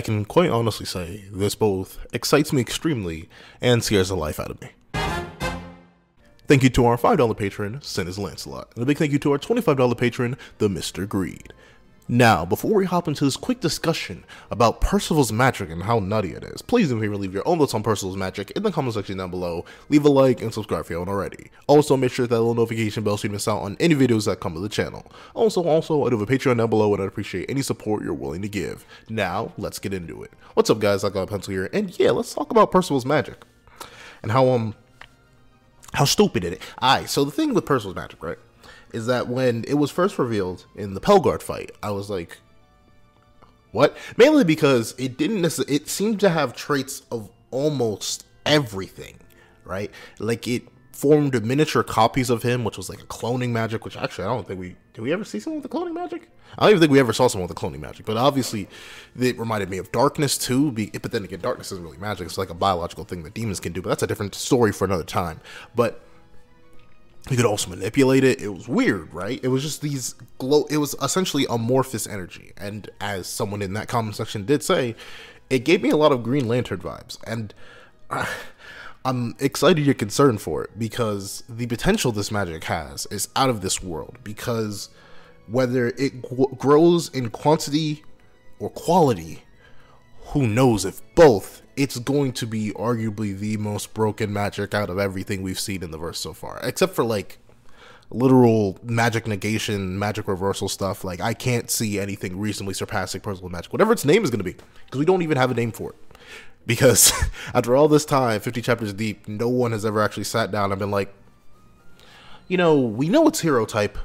I can quite honestly say this both excites me extremely and scares the life out of me. Thank you to our $5 patron, Sin is Lancelot, and a big thank you to our $25 patron, the Mr. Greed. Now, before we hop into this quick discussion about Percival's magic and how nutty it is, please do me a favor, leave your own thoughts on Percival's magic in the comment section down below, leave a like, and subscribe if you haven't already. Also, make sure that little notification bell so you miss out on any videos that come to the channel. Also, I do have a Patreon down below and I'd appreciate any support you're willing to give. Now, let's get into it. What's up guys, That Guy With A Pencil here, and yeah, let's talk about Percival's magic. And how stupid it is. Alright, so the thing with Percival's magic, right? Is that when it was first revealed in the Pelgard fight, I was like, what? Mainly because it didn't necessarily, it seemed to have traits of almost everything, right? Like it formed miniature copies of him, which was like a cloning magic, which actually I don't think did we ever see someone with a cloning magic? I don't even think we ever saw someone with a cloning magic, but obviously it reminded me of darkness too, but then again, darkness isn't really magic, it's like a biological thing that demons can do, but that's a different story for another time. But you could also manipulate it. It was weird, right? It was just these glow. It was essentially amorphous energy. And as someone in that comment section did say, it gave me a lot of Green Lantern vibes. And I'm excited and concerned for it because the potential this magic has is out of this world. Because whether it grows in quantity or quality, who knows if both, it's going to be arguably the most broken magic out of everything we've seen in the verse so far. Except for like literal magic negation, magic reversal stuff. Like I can't see anything reasonably surpassing Percival magic, whatever its name is going to be. Because we don't even have a name for it. Because after all this time, 50 chapters deep, no one has ever actually sat down and been like, you know, we know it's hero type.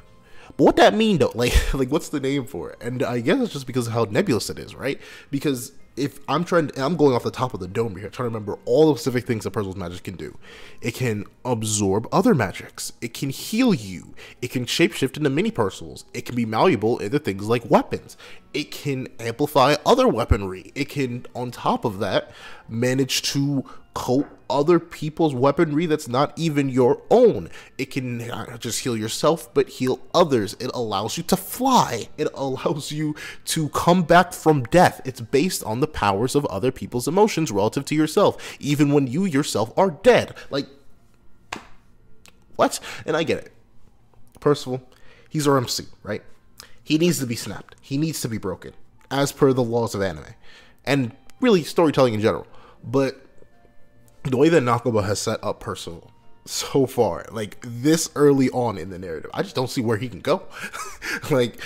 But what that mean though? Like what's the name for it? And I guess it's just because of how nebulous it is, right? Because if I'm trying to, I'm going off the top of the dome here, trying to remember all the specific things that Percival's magic can do. It can absorb other magics. It can heal you. It can shapeshift into mini Percivals. It can be malleable into things like weapons. It can amplify other weaponry. It can, on top of that, manage to coat other people's weaponry that's not even your own. It can not just heal yourself, but heal others. It allows you to fly. It allows you to come back from death. It's based on the powers of other people's emotions relative to yourself, even when you yourself are dead. Like, what? And I get it. Percival, he's our MC, right? He needs to be snapped. He needs to be broken, as per the laws of anime, and really storytelling in general. But the way that Nakaba has set up Percival so far, like this early on in the narrative, I just don't see where he can go. Like,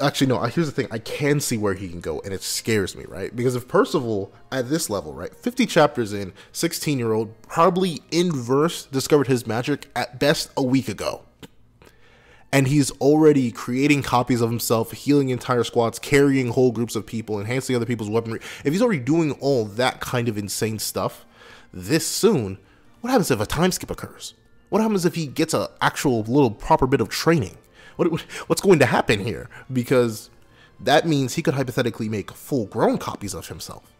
actually, no, here's the thing. I can see where he can go, and it scares me, right? Because if Percival, at this level, right, 50 chapters in, 16-year-old, probably in verse, discovered his magic at best a week ago. And he's already creating copies of himself, healing entire squads, carrying whole groups of people, enhancing other people's weaponry. If he's already doing all that kind of insane stuff this soon, what happens if a time skip occurs? What happens if he gets an actual little proper bit of training? What's going to happen here? Because that means he could hypothetically make full-grown copies of himself.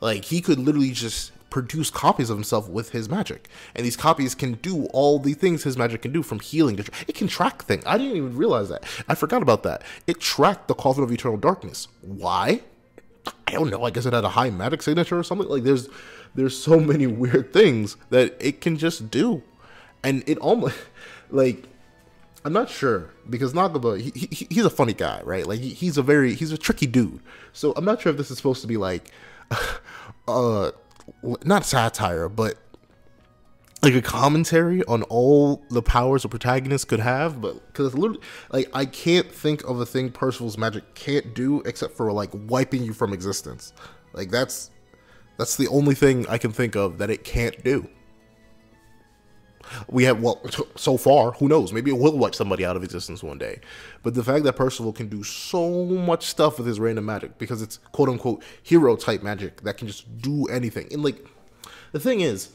Like, he could literally just produce copies of himself with his magic. And these copies can do all the things his magic can do, from healing to it can track things. I didn't even realize that. I forgot about that. It tracked the Coffin of Eternal Darkness. Why? I don't know, I guess it had a high magic signature or something. Like, there's so many weird things that it can just do. And it almost, like, I'm not sure, because Nakaba, he's a funny guy, right? Like, he's a tricky dude. So I'm not sure if this is supposed to be, like, not satire, but like a commentary on all the powers a protagonist could have, but because it's literally, like, I can't think of a thing Percival's magic can't do except for like wiping you from existence. Like that's the only thing I can think of that it can't do. We have, well, so far, who knows, maybe it will wipe somebody out of existence one day. But the fact that Percival can do so much stuff with his random magic, because it's quote unquote hero type magic that can just do anything. And like, the thing is,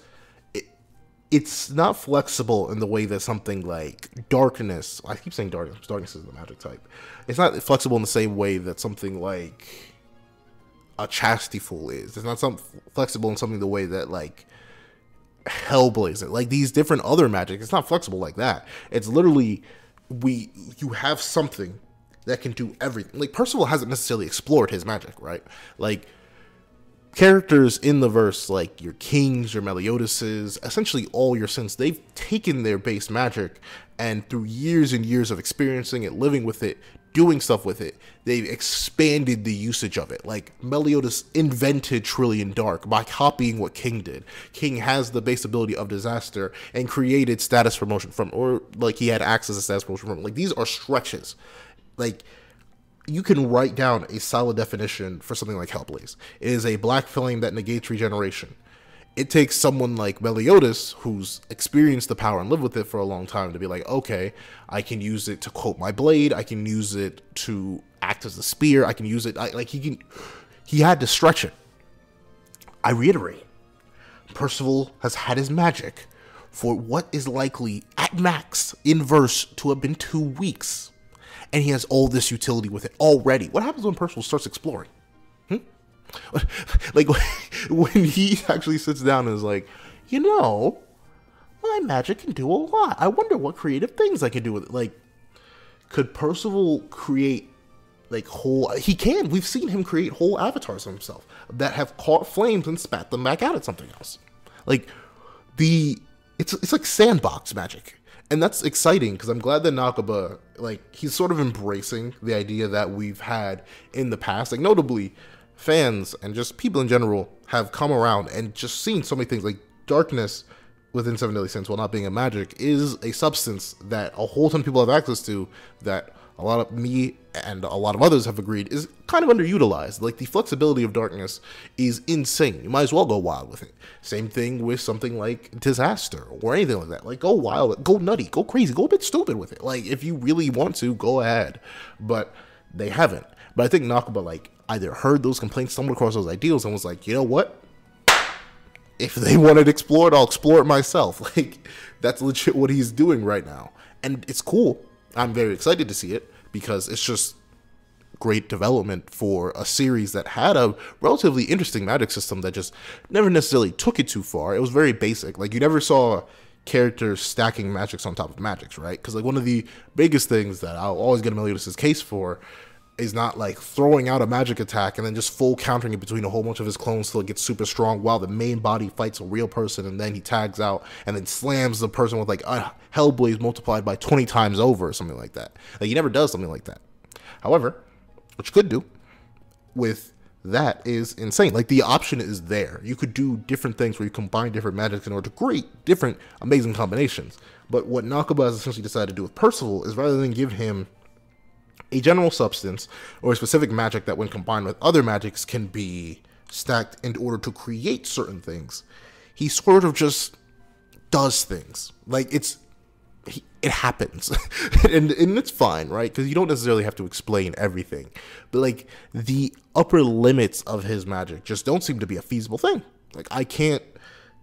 it's not flexible in the way that something like darkness, I keep saying darkness, darkness is the magic type. It's not flexible in the same way that something like a chastity fool is. It's not flexible in something the way that like Hellblaze, like these different other magic. It's not flexible like that. It's literally, you have something that can do everything. Like Percival hasn't necessarily explored his magic, right? Like characters in the verse, like your Kings, your Meliodases, essentially all your sins, they've taken their base magic, and through years and years of experiencing it, living with it, doing stuff with it, they've expanded the usage of it. Like, Meliodas invented Trillion Dark by copying what King did. King has the base ability of Disaster and created status promotion from, or like he had access to status promotion from. Like, these are stretches. Like, you can write down a solid definition for something like Hellblaze. It is a black flame that negates regeneration. It takes someone like Meliodas, who's experienced the power and lived with it for a long time, to be like, okay, I can use it to quote my blade, I can use it to act as a spear, I can use it, he had to stretch it. I reiterate, Percival has had his magic for what is likely, at max, in verse, to have been 2 weeks. And he has all this utility with it already. What happens when Percival starts exploring? Like, when he actually sits down and is like, you know, my magic can do a lot. I wonder what creative things I can do with it. Like, could Percival create, like, whole... He can. We've seen him create whole avatars of himself that have caught flames and spat them back out at something else. Like, it's like sandbox magic. And that's exciting, because I'm glad that Nakaba, like, he's sort of embracing the idea that we've had in the past. Like, notably, fans and just people in general have come around and just seen so many things. Like, darkness within Seven Deadly Sins, while not being a magic, is a substance that a whole ton of people have access to, that a lot of me and a lot of others have agreed is kind of underutilized. Like, the flexibility of darkness is insane. You might as well go wild with it. Same thing with something like Disaster or anything like that. Like, go wild, go nutty, go crazy, go a bit stupid with it. Like, if you really want to, go ahead. But they haven't. But I think Nakaba, like, either heard those complaints, stumbled across those ideals, and was like, you know what? If they want to explore it, I'll explore it myself. Like, that's legit what he's doing right now. And it's cool. I'm very excited to see it, because it's just great development for a series that had a relatively interesting magic system that just never necessarily took it too far. It was very basic. Like, you never saw characters stacking magics on top of magics, right? Because, like, one of the biggest things that I'll always get Meliodas' case for is not, like, throwing out a magic attack and then just full countering it between a whole bunch of his clones till it gets super strong while the main body fights a real person, and then he tags out and then slams the person with, like, a Hellblaze multiplied by 20 times over or something like that. Like, he never does something like that. However, what you could do with that is insane. Like, the option is there. You could do different things where you combine different magics in order to create different amazing combinations. But what Nakaba has essentially decided to do with Percival is, rather than give him a general substance or a specific magic that, when combined with other magics, can be stacked in order to create certain things, he sort of just does things. Like, it happens. and it's fine, right? Because you don't necessarily have to explain everything. But, like, the upper limits of his magic just don't seem to be a feasible thing. Like, I can't...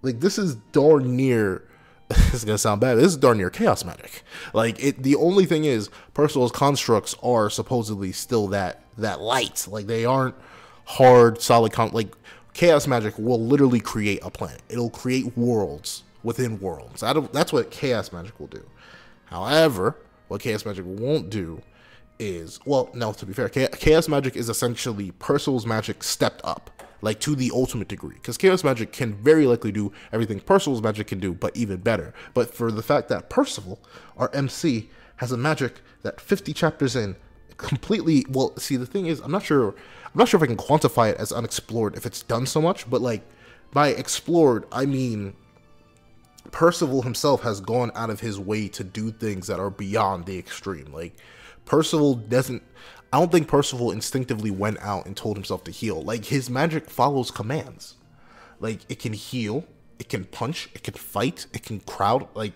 Like, this is darn near... This is going to sound bad. This is darn near chaos magic. Like, the only thing is, Percival's constructs are supposedly still that light. Like, they aren't hard, solid... Like, chaos magic will literally create a planet. It'll create worlds within worlds. That's what chaos magic will do. However, what chaos magic won't do is... Well, no, to be fair, chaos magic is essentially Percival's magic stepped up. Like, to the ultimate degree. Because chaos magic can very likely do everything Percival's magic can do, but even better. But for the fact that Percival, our MC, has a magic that 50 chapters in completely... Well, see, the thing is, I'm not sure if I can quantify it as unexplored, if it's done so much. But, like, by explored, I mean Percival himself has gone out of his way to do things that are beyond the extreme. Like, Percival doesn't... I don't think Percival instinctively went out and told himself to heal. Like, his magic follows commands. Like, it can heal, it can punch, it can fight, it can crowd. Like,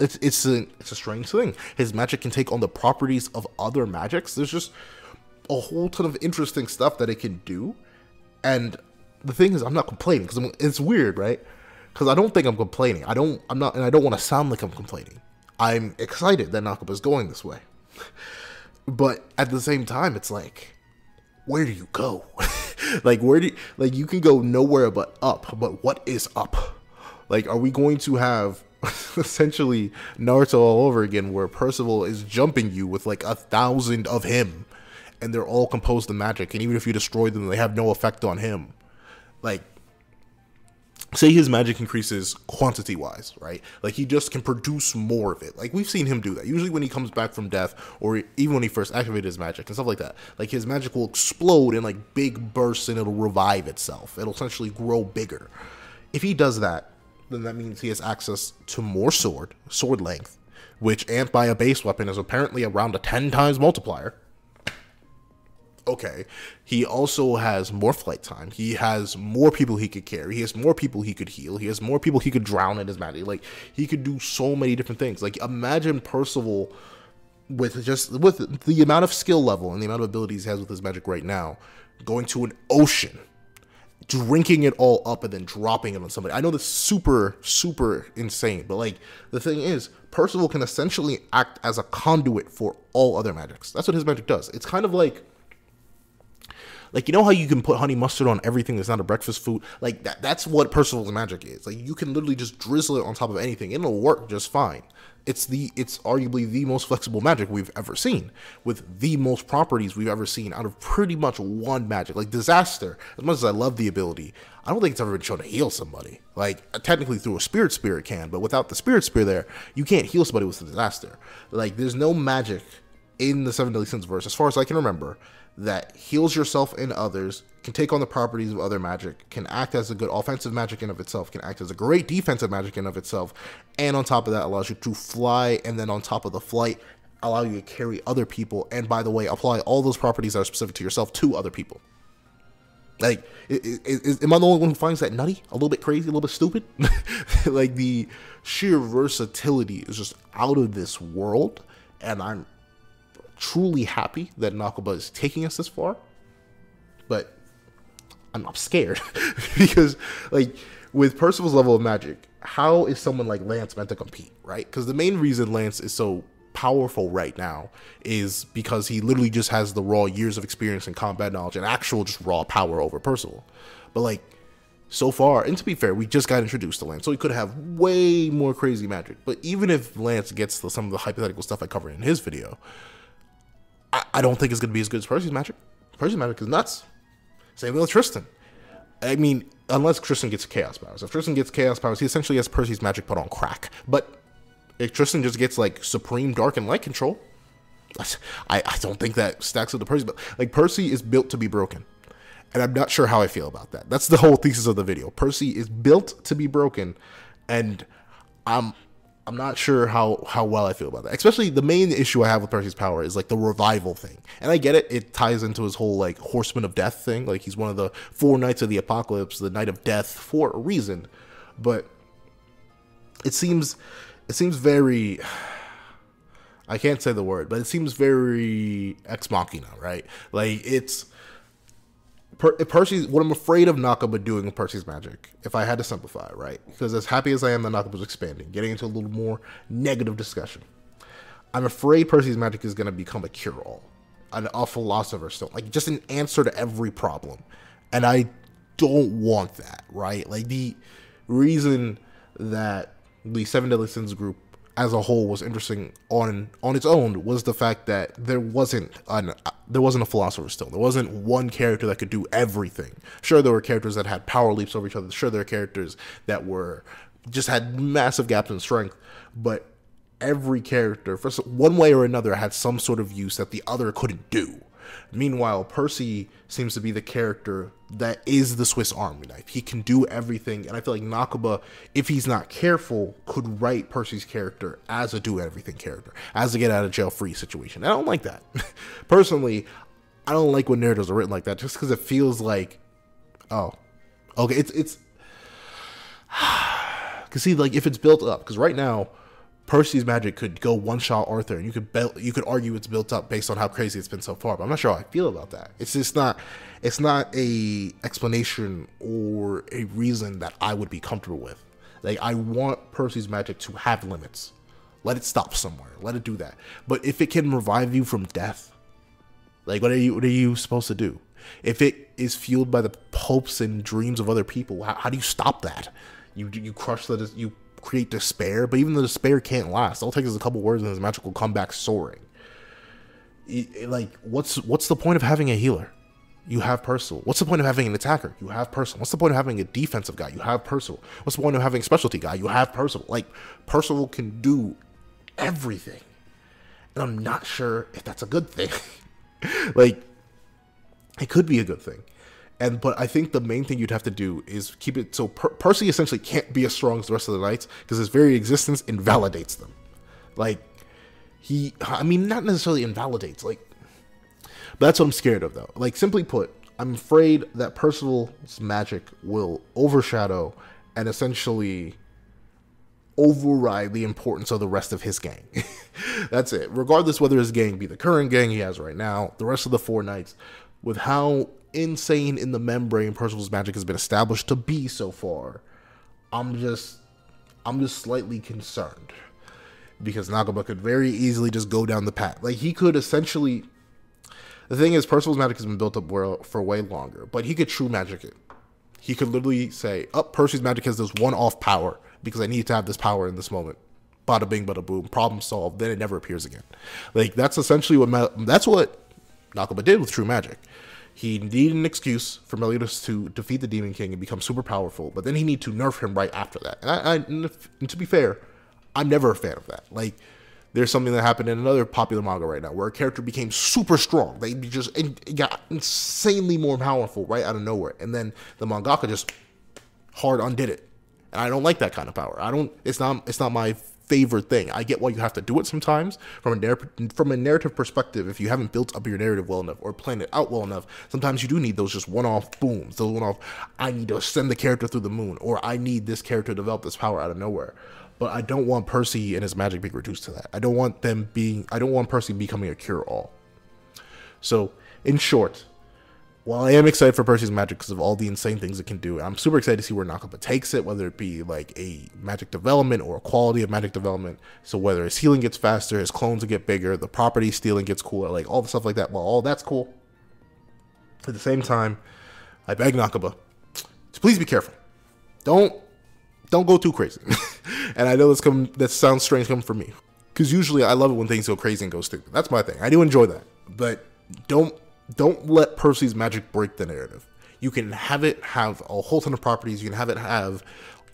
it's a strange thing. His magic can take on the properties of other magics. There's just a whole ton of interesting stuff that it can do. And the thing is, I'm not complaining, because it's weird, right? Because I don't think I'm complaining. I'm not, and I don't want to sound like I'm complaining. I'm excited that Nakaba's going this way. But at the same time, it's like, where do you go? Like, like, you can go nowhere but up, but what is up? Like, are we going to have essentially Naruto all over again, where Percival is jumping you with, like, 1,000 of him, and they're all composed of magic, and even if you destroy them, they have no effect on him? like, say his magic increases quantity-wise, right? Like, he just can produce more of it. Like, we've seen him do that. Usually when he comes back from death, or even when he first activated his magic and stuff like that. Like, his magic will explode in, like, big bursts and it'll revive itself. It'll essentially grow bigger. If he does that, then that means he has access to more sword length, which amped by a base weapon is apparently around a 10 times multiplier. Okay, he also has more flight time. He has more people he could carry. He has more people he could heal. He has more people he could drown in his magic. Like, he could do so many different things. Like, imagine Percival with just with the amount of skill level and the amount of abilities he has with his magic right now, going to an ocean, drinking it all up, and then dropping it on somebody. I know that's super, super insane, but, like, the thing is, Percival can essentially act as a conduit for all other magics. That's what his magic does. It's kind of like, you know how you can put honey mustard on everything that's not a breakfast food? Like, that's what Percival's magic is. Like, you can literally just drizzle it on top of anything. It'll work just fine. It's arguably the most flexible magic we've ever seen, with the most properties we've ever seen out of pretty much one magic. Like, disaster, as much as I love the ability, I don't think it's ever been shown to heal somebody. Like, technically through a spirit spear it can, but without the spirit spear there, you can't heal somebody with the disaster. Like, there's no magic in the Seven Deadly Sins verse, as far as I can remember, that heals yourself and others, can take on the properties of other magic, can act as a good offensive magic in of itself, can act as a great defensive magic in of itself, and on top of that allows you to fly, and then on top of the flight, allow you to carry other people, and by the way, apply all those properties that are specific to yourself to other people. Like, am I the only one who finds that nutty? A little bit crazy? A little bit stupid? Like, the sheer versatility is just out of this world, and I'm truly happy that Nakaba is taking us this far, but I'm scared because, like, with Percival's level of magic, how is someone like Lance meant to compete, right? Because the main reason Lance is so powerful right now is because he literally just has the raw years of experience and combat knowledge and actual just raw power over Percival. But, like, so far, and to be fair, we just got introduced to Lance, so he could have way more crazy magic. But even if Lance gets to some of the hypothetical stuff I covered in his video, I don't think it's going to be as good as Percy's magic. Percy's magic is nuts. Same with Tristan. I mean, unless Tristan gets chaos powers. If Tristan gets chaos powers, he essentially has Percy's magic put on crack. But if Tristan just gets, like, supreme dark and light control, I don't think that stacks up to Percy. But, like, Percy is built to be broken. And I'm not sure how I feel about that. That's the whole thesis of the video. Percy is built to be broken. And I'm not sure how well I feel about that. Especially the main issue I have with Percy's power is, like, the revival thing. And I get it. It ties into his whole, like, Horseman of Death thing. Like, he's one of the Four Knights of the Apocalypse, the Knight of Death, for a reason. But it seems very, I can't say the word, but it seems very ex machina, right? Like, it's Percy's, what I'm afraid of Nakaba doing with Percy's magic, if I had to simplify, right? Because as happy as I am that Nakaba's expanding, getting into a little more negative discussion, I'm afraid Percy's magic is going to become a cure-all, a philosopher's stone, like, just an answer to every problem. And I don't want that, right? Like, the reason that the Seven Deadly Sins group as a whole was interesting on its own was the fact that there wasn't a philosopher's stone. There wasn't one character that could do everything. Sure, there were characters that had power leaps over each other. Sure, there were characters that were just had massive gaps in strength, but every character, for one way or another, had some sort of use that the other couldn't do. Meanwhile, Percy seems to be the character that is the Swiss Army knife. He can do everything, and I feel like Nakaba, if he's not careful, could write Percy's character as a do-everything character, as a get-out-of-jail-free situation. I don't like that. Personally, I don't like when narratives are written like that, just because it feels like, oh, okay, it's, because see, like, if it's built up, because right now, Percy's magic could go one-shot Arthur, and you could argue it's built up based on how crazy it's been so far. But I'm not sure how I feel about that. It's just not, it's not a explanation or a reason that I would be comfortable with. Like, I want Percy's magic to have limits. Let it stop somewhere. Let it do that. But if it can revive you from death, like, what are you supposed to do? If it is fueled by the hopes and dreams of other people, how do you stop that? You crush the create despair, but even the despair can't last. All it takes is a couple words and his magic will come back soaring. Like, what's the point of having a healer? You have Percival. What's the point of having an attacker? You have Percival. What's the point of having a defensive guy? You have Percival. What's the point of having a specialty guy? You have Percival. Like, Percival can do everything. And I'm not sure if that's a good thing. Like, it could be a good thing. But I think the main thing you'd have to do is keep it so Percy essentially can't be as strong as the rest of the knights because his very existence invalidates them. Like, I mean, not necessarily invalidates, like, but that's what I'm scared of, though. Like, simply put, I'm afraid that Percival's magic will overshadow and essentially override the importance of the rest of his gang. That's it. Regardless whether his gang be the current gang he has right now, the rest of the Four Knights, with how insane in the membrane Percival's magic has been established to be so far, I'm just slightly concerned. Because Nakaba could very easily just go down the path. Like, he could essentially... The thing is, Percival's magic has been built up for way longer, but he could true magic it. He could literally say, oh, Percy's magic has this one-off power because I need to have this power in this moment. Bada bing, bada boom, problem solved, then it never appears again. Like, that's essentially what Nakaba did with true magic. He needed an excuse for Meliodas to defeat the Demon King and become super powerful, but then he needed to nerf him right after that. And to be fair, I'm never a fan of that. Like, there's something that happened in another popular manga right now where a character became super strong. They just got insanely more powerful right out of nowhere. And then the mangaka just hard undid it. And I don't like that kind of power. It's not my favorite thing. I get why you have to do it sometimes from a narrative perspective. If you haven't built up your narrative well enough or planned it out well enough, sometimes you do need those just one-off booms, those one-off, I need to send the character through the moon, or I need this character to develop this power out of nowhere. But I don't want Percy and his magic being reduced to that. I don't want Percy becoming a cure-all. So, in short, while I am excited for Percy's magic because of all the insane things it can do, I'm super excited to see where Nakaba takes it, whether it be like a magic development or a quality of magic development. So whether his healing gets faster, his clones will get bigger, the property stealing gets cooler, like all the stuff like that. Well, all that's cool. At the same time, I beg Nakaba to please be careful. Don't go too crazy. And I know that sounds strange coming from me, because usually I love it when things go crazy and go stupid. That's my thing. I do enjoy that. But don't let Percy's magic break the narrative. You can have it have a whole ton of properties. You can have it have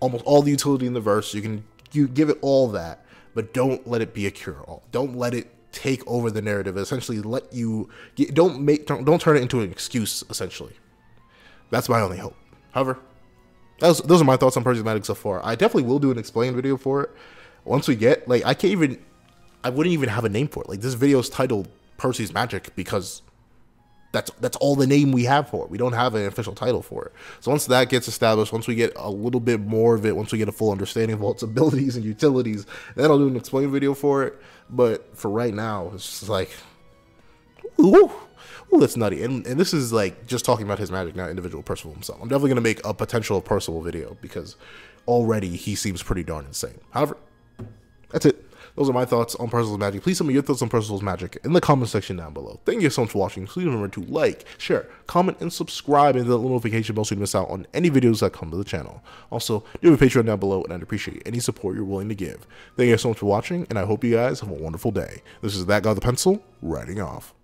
almost all the utility in the verse. You give it all that, but don't let it be a cure-all. Don't let it take over the narrative. Essentially, don't turn it into an excuse. Essentially, that's my only hope. However, those are my thoughts on Percy's magic so far. I definitely will do an explained video for it. Once we get, like, I wouldn't even have a name for it. Like, this video is titled Percy's Magic because that's all the name we have for it. We don't have an official title for it. So once that gets established, once we get a little bit more of it, once we get a full understanding of all its abilities and utilities, then I'll do an explained video for it. But for right now, it's just like, ooh. Ooh, that's nutty. And this is like just talking about his magic, not individual Percival himself. I'm definitely going to make a potential Percival video because already he seems pretty darn insane. However, that's it. Those are my thoughts on Percival's magic. Please tell me your thoughts on Percival's magic in the comment section down below. Thank you so much for watching. Please remember to like, share, comment, and subscribe, and hit the notification bell so you don't miss out on any videos that come to the channel. Also, do a Patreon down below, and I'd appreciate any support you're willing to give. Thank you so much for watching, and I hope you guys have a wonderful day. This is That Guy With A Pencil, writing off.